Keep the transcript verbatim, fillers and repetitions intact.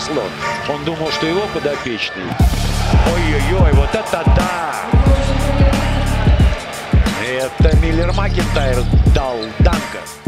спасло. Он думал, что его подопечный. Ой-ой-ой, вот это да! Это Миллер-Макинтайр дал данка.